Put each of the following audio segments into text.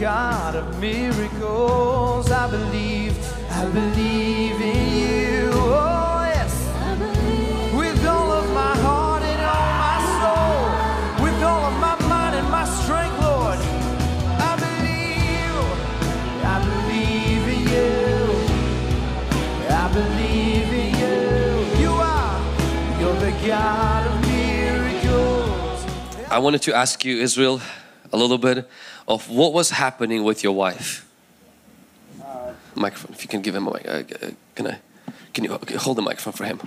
God of miracles. I believe in you. Oh yes, I believe with all of my heart and all my soul, with all of my mind and my strength, Lord. I believe in you. I believe in you. You are, you're the God of miracles. I wanted to ask you, Israel, a little bit of what was happening with your wife. Microphone, if you can give him a mic. Can you hold the microphone for him?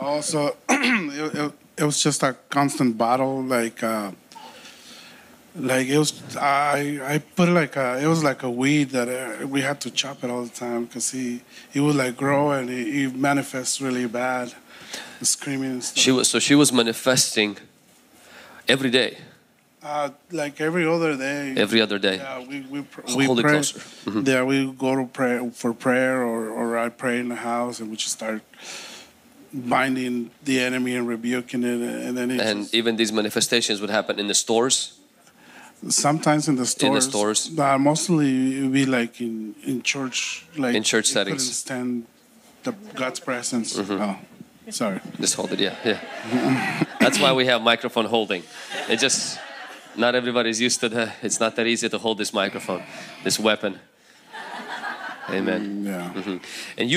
Also, it was just a constant battle. Like it was. I put like a, it was like a weed that we had to chop it all the time because he would like grow and he manifests really bad, screaming and stuff. She was manifesting every day. Like every other day. Every other day. Yeah, we hold pray. It closer. Mm-hmm. Yeah, we go to prayer for prayer, or I pray in the house, and we just start binding the enemy and rebuking it, and then. And even these manifestations would happen in the stores. Sometimes in the stores. In the stores. Mostly it would be like in church, like in church settings. Couldn't stand the God's presence. Mm-hmm. Oh. Sorry. Just hold it. Yeah, yeah. That's why we have microphone holding. It just. Not everybody's used to that. It's not that easy to hold this microphone, this weapon. Amen. Yeah. Mm-hmm. And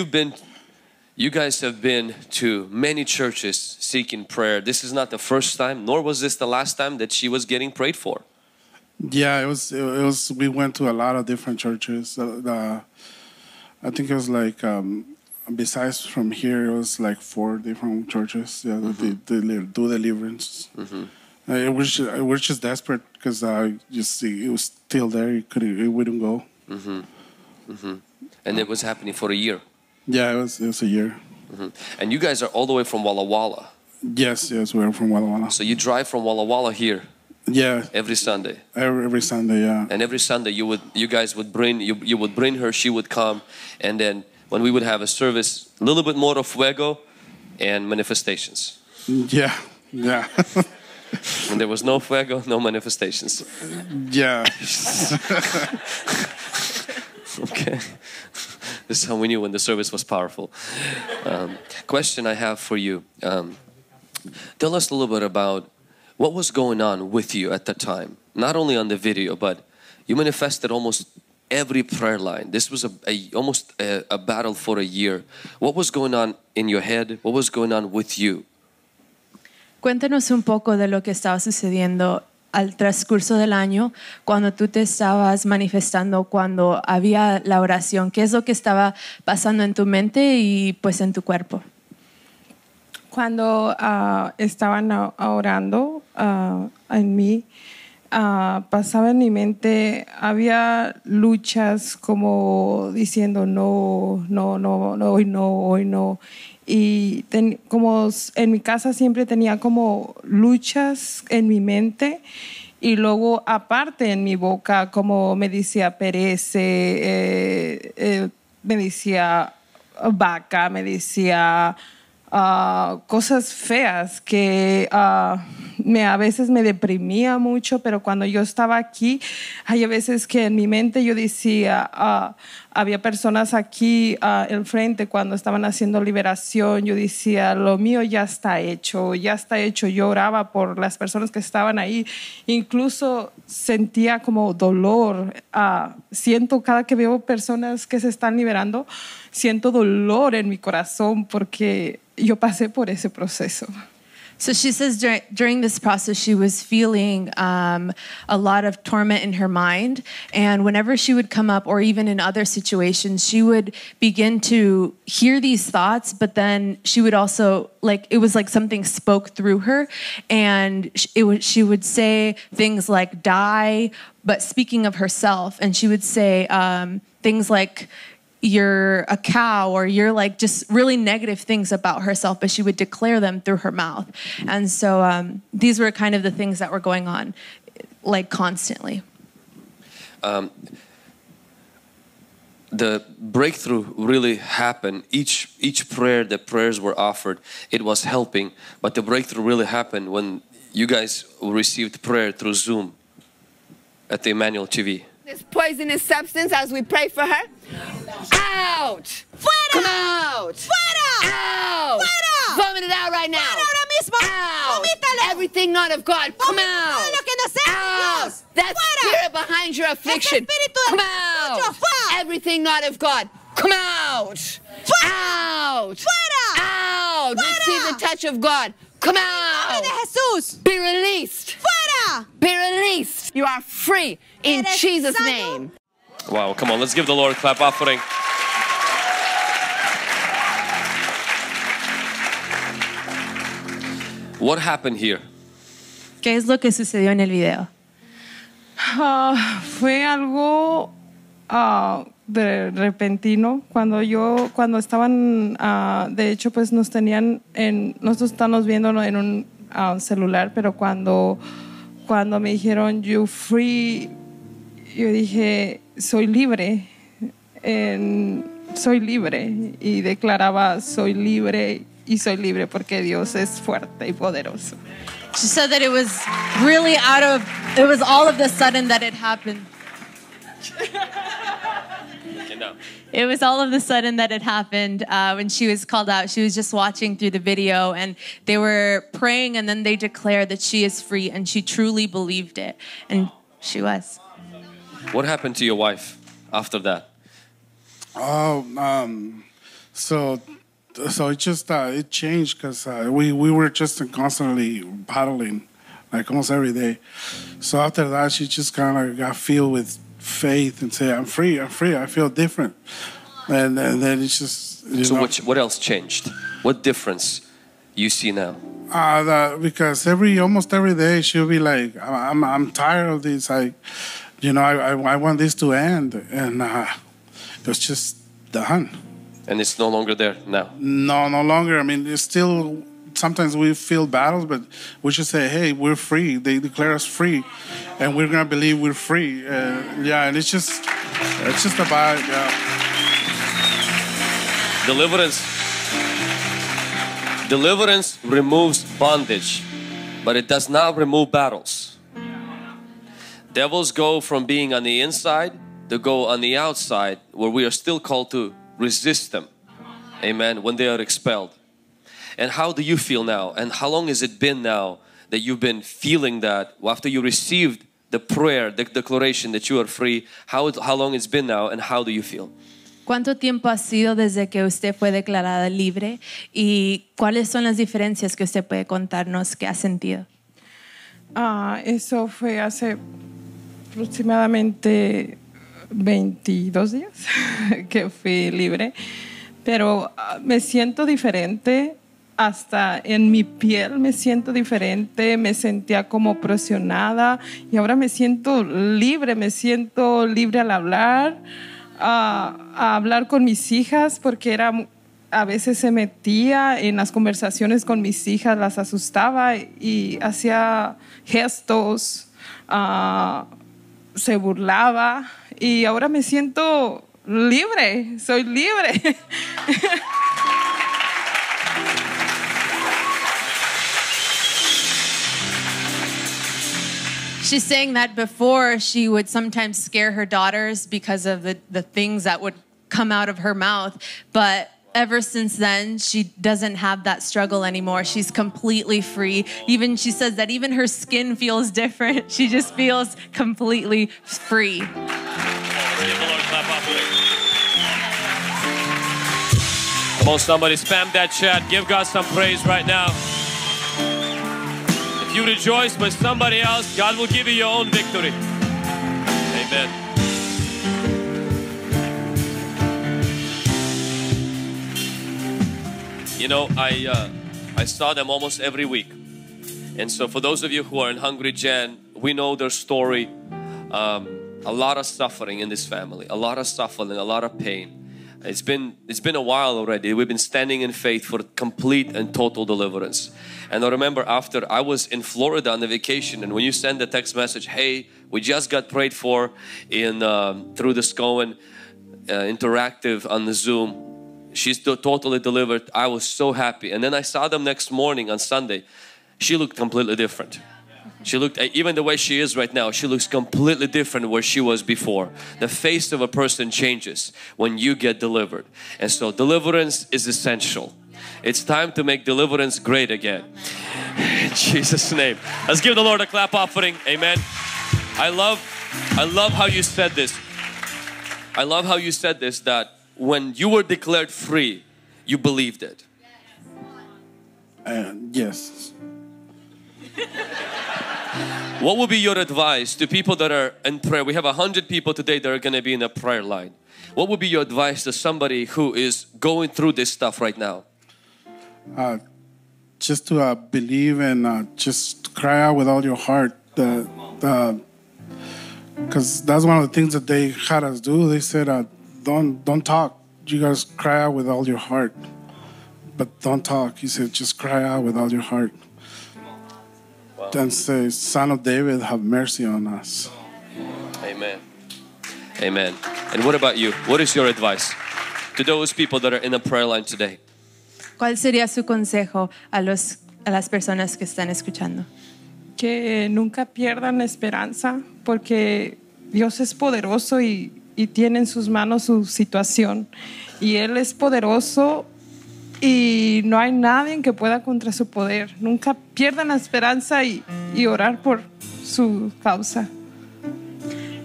you guys have been to many churches seeking prayer. This is not the first time, nor was this the last time that she was getting prayed for. Yeah, it was. We went to a lot of different churches. I think it was like, besides from here, it was like 4 different churches. Yeah, mm-hmm. they do deliverance. Mm-hmm. We're just desperate because you see it was still there. It wouldn't go. Mm-hmm. Mm-hmm. And it was happening for a year. Yeah, it was a year. Mm-hmm. And you guys are all the way from Walla Walla. Yes, we're from Walla Walla. So you drive from Walla Walla here. Yeah. Every Sunday. Every Sunday, yeah. And every Sunday you guys would bring her. She would come, and then when we would have a service, a little bit more of fuego and manifestations. Yeah. Yeah. When there was no fuego, no manifestations. Yeah. Okay. This is how we knew when the service was powerful. Question I have for you. Tell us a little bit about what was going on with you at that time. Not only on the video, but you manifested almost every prayer line. This was almost a battle for a year. What was going on in your head? What was going on with you? Cuéntanos un poco de lo que estaba sucediendo al transcurso del año cuando tú te estabas manifestando, cuando había la oración. ¿Qué es lo que estaba pasando en tu mente y pues en tu cuerpo? Cuando estaban orando en mí, pasaba en mi mente, había luchas como diciendo no, hoy no. Y como en mi casa siempre tenía como luchas en mi mente y luego aparte en mi boca como me decía perece, me decía vaca, me decía cosas feas que a veces me deprimía mucho, pero cuando yo estaba aquí hay veces que en mi mente yo decía, había personas aquí al frente cuando estaban haciendo liberación, yo decía, lo mío ya está hecho, yo oraba por las personas que estaban ahí, incluso sentía como dolor, siento cada que veo personas que se están liberando, siento dolor en mi corazón porque yo pasé por ese proceso. So she says during this process, she was feeling a lot of torment in her mind. And whenever she would come up, or even in other situations, she would begin to hear these thoughts, but then she would also, like, it was like something spoke through her. And she would say things like, die, but speaking of herself. And she would say things like, you're a cow, or you're like just really negative things about herself, but she would declare them through her mouth. And so these were kind of the things that were going on, like constantly. The breakthrough really happened. Each prayer, the prayers were offered, it was helping, but the breakthrough really happened when you guys received prayer through Zoom. at the Emmanuel TV. This poisonous substance as we pray for her. Out! Fuera! Out! Fuera! Out! Fuera! Vomit it out right now! Fuera ahora mismo! Out! Vomítalo. Everything not of God, come out! Lo que no sea out! Dios. That fuera. Spirit behind your affliction, come out! Fuera. Everything not of God, come out! Fuera. Out! Fuera. Out! Fuera. Let's see the touch of God, come out! De Jesus. Be released! Fuera. Be released! You are free in Eres Jesus' sano. Name. Wow, come on, let's give the Lord a clap offering. What happened here? ¿Qué es lo que sucedió en el video? Fue algo de repentino. Cuando estaban, de hecho, pues nos tenían, nosotros estábamos viéndonos en un celular, pero cuando me dijeron, you free, yo dije, soy libre, soy libre, y declaraba, soy libre y soy libre porque Dios es fuerte y poderoso. She said that it was really it was all of a sudden that it happened. It was all of a sudden that it happened when she was called out. She was just watching through the video and they were praying and then they declared that she is free and she truly believed it. And she was. What happened to your wife after that? Oh, so it just it changed because we were just constantly battling, like almost every day. So after that, she just kind of got filled with faith and said, "I'm free, I'm free. I feel different." And then it's just so. What else changed? What difference you see now? Because almost every day she'll be like, "I'm tired of this. You know, I want this to end," and it was just done. And it's no longer there now? No, no longer. I mean, it's still, sometimes we feel battles, but we should say, hey, we're free. They declare us free, and we're going to believe we're free. Yeah, and it's just about, yeah. Deliverance. Deliverance removes bondage, but it does not remove battles. Devils go from being on the inside to go on the outside, where we are still called to resist them. Amen. When they are expelled. And how do you feel now? And how long has it been now that you've been feeling that after you received the prayer, the declaration that you are free? How long it's been now and how do you feel? ¿Cuánto tiempo ha sido desde que usted fue declarada libre? ¿Y cuáles son las diferencias que usted puede contarnos que ha sentido? Eso fue hace aproximadamente 22 días que fui libre, pero me siento diferente, hasta en mi piel me siento diferente, me sentía como presionada y ahora me siento libre al hablar, a hablar con mis hijas porque era... A veces se metía en las conversaciones con mis hijas, las asustaba y hacía gestos, se burlaba y ahora me siento libre, soy libre. She's saying that before she would sometimes scare her daughters because of the things that would come out of her mouth, but ever since then, she doesn't have that struggle anymore. She's completely free. Even she says that even her skin feels different. She just feels completely free. Come on, somebody, spam that chat. Give God some praise right now. If you rejoice with somebody else, God will give you your own victory. Amen. You know, I saw them almost every week. And so for those of you who are in Hungry Gen, we know their story. A lot of suffering in this family, a lot of suffering, a lot of pain. It's been a while already. We've been standing in faith for complete and total deliverance. And I remember after I was in Florida on the vacation, and when you send the text message, hey, we just got prayed for in through the SCOAN interactive on the Zoom. She's totally delivered. I was so happy. And then I saw them next morning on Sunday. She looked completely different. She looked, even the way she is right now, she looks completely different where she was before. The face of a person changes when you get delivered. And so deliverance is essential. It's time to make deliverance great again. In Jesus' name. Let's give the Lord a clap offering. Amen. I love how you said this. I love how you said this, that when you were declared free, you believed it. Yes. What would be your advice to people that are in prayer? We have 100 people today that are going to be in a prayer line. What would be your advice to somebody who is going through this stuff right now? Just to believe and just cry out with all your heart. Because that's one of the things that they had us do. They said, don't talk. You guys cry out with all your heart. But don't talk. He said, just cry out with all your heart. Wow. Then say, Son of David, have mercy on us. Amen. Amen. And what about you? What is your advice to those people that are in the prayer line today? ¿Cuál sería su consejo a las personas que están escuchando? Que nunca pierdan la esperanza, porque Dios es poderoso y tiene en sus manos su situación. Y Él es poderoso y no hay nadie que pueda contra su poder. Nunca pierdan la esperanza y orar por su causa.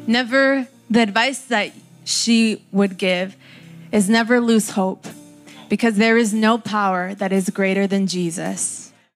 The advice that she would give is never lose hope, because there is no power that is greater than Jesus.